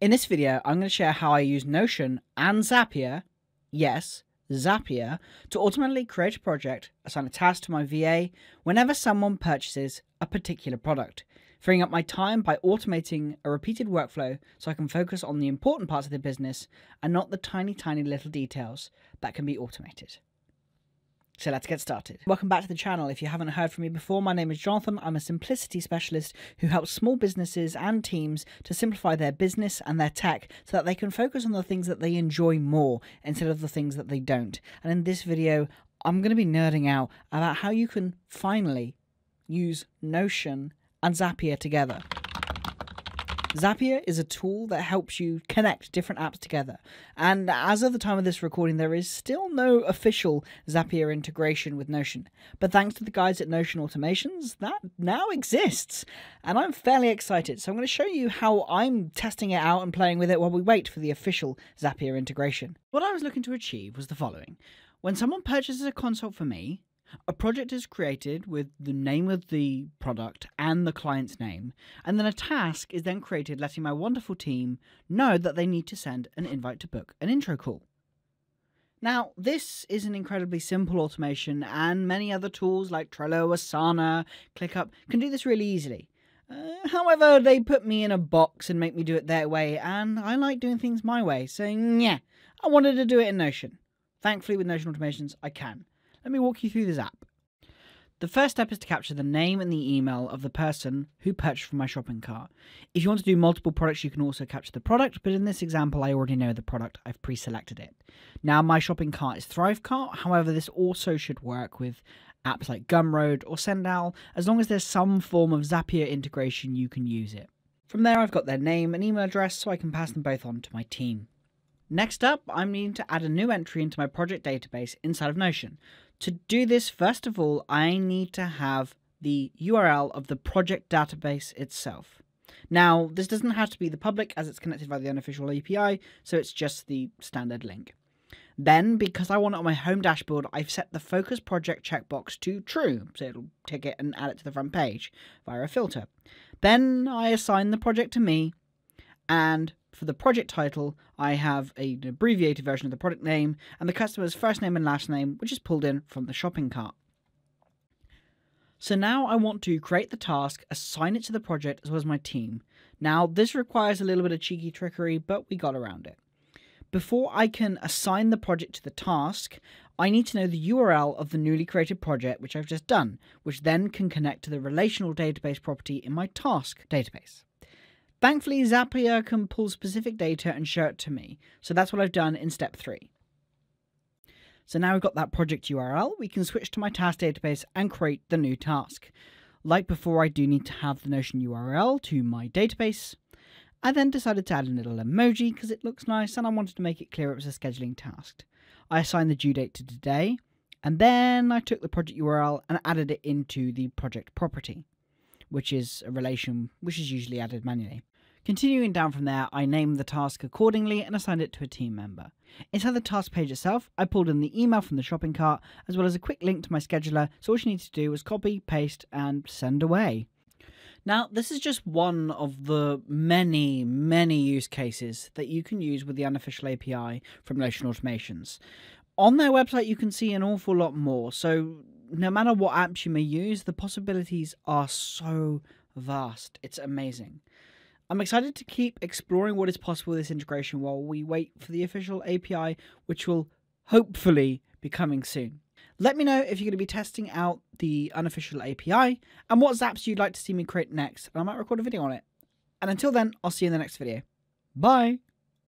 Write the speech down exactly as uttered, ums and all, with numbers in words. In this video, I'm going to share how I use Notion and Zapier, yes, Zapier, to automatically create a project, assign a task to my V A whenever someone purchases a particular product, freeing up my time by automating a repeated workflow so I can focus on the important parts of the business and not the tiny, tiny little details that can be automated. So let's get started. Welcome back to the channel. If you haven't heard from me before, my name is Jonathan. I'm a simplicity specialist who helps small businesses and teams to simplify their business and their tech so that they can focus on the things that they enjoy more instead of the things that they don't. And in this video, I'm going to be nerding out about how you can finally use Notion and Zapier together. Zapier is a tool that helps you connect different apps together, and as of the time of this recording, there is still no official Zapier integration with Notion, but thanks to the guys at Notion Automations, that now exists, and I'm fairly excited, so I'm going to show you how I'm testing it out and playing with it while we wait for the official Zapier integration. What I was looking to achieve was the following. When someone purchases a consult for me, a project is created with the name of the product and the client's name, and then a task is then created letting my wonderful team know that they need to send an invite to book an intro call. Now, this is an incredibly simple automation, and many other tools like Trello, Asana, ClickUp can do this really easily. Uh, however, they put me in a box and make me do it their way, and I like doing things my way, so yeah, I wanted to do it in Notion. Thankfully, with Notion Automations, I can. Let me walk you through this app. The first step is to capture the name and the email of the person who purchased from my shopping cart. If you want to do multiple products, you can also capture the product, but in this example, I already know the product. I've pre-selected it. Now, my shopping cart is ThriveCart. However, this also should work with apps like Gumroad or SendOwl. As long as there's some form of Zapier integration, you can use it. From there, I've got their name and email address, so I can pass them both on to my team. Next up, I'm needing to add a new entry into my project database inside of Notion. To do this, first of all, I need to have the U R L of the project database itself. Now, this doesn't have to be the public as it's connected by the unofficial A P I, so it's just the standard link. Then, because I want it on my home dashboard, I've set the focus project checkbox to true, so it'll tick it and add it to the front page via a filter. Then I assign the project to me, and for the project title, I have an abbreviated version of the product name and the customer's first name and last name, which is pulled in from the shopping cart. So now I want to create the task, assign it to the project as well as my team. Now, this requires a little bit of cheeky trickery, but we got around it. Before I can assign the project to the task, I need to know the U R L of the newly created project, which I've just done, which then can connect to the relational database property in my task database. Thankfully, Zapier can pull specific data and show it to me, so that's what I've done in step three. So now we've got that project U R L, we can switch to my task database and create the new task. Like before, I do need to have the Notion U R L to my database. I then decided to add a little emoji because it looks nice and I wanted to make it clear it was a scheduling task. I assigned the due date to today, and then I took the project U R L and added it into the project property, which is a relation which is usually added manually. Continuing down from there, I named the task accordingly and assigned it to a team member. Inside the task page itself, I pulled in the email from the shopping cart, as well as a quick link to my scheduler, so all you need to do was copy, paste, and send away. Now, this is just one of the many, many use cases that you can use with the unofficial A P I from Notion Automations. On their website, you can see an awful lot more, so no matter what apps you may use, the possibilities are so vast. It's amazing. I'm excited to keep exploring what is possible with this integration while we wait for the official A P I, which will hopefully be coming soon. Let me know if you're going to be testing out the unofficial A P I and what apps you'd like to see me create next, and I might record a video on it. And until then, I'll see you in the next video. Bye!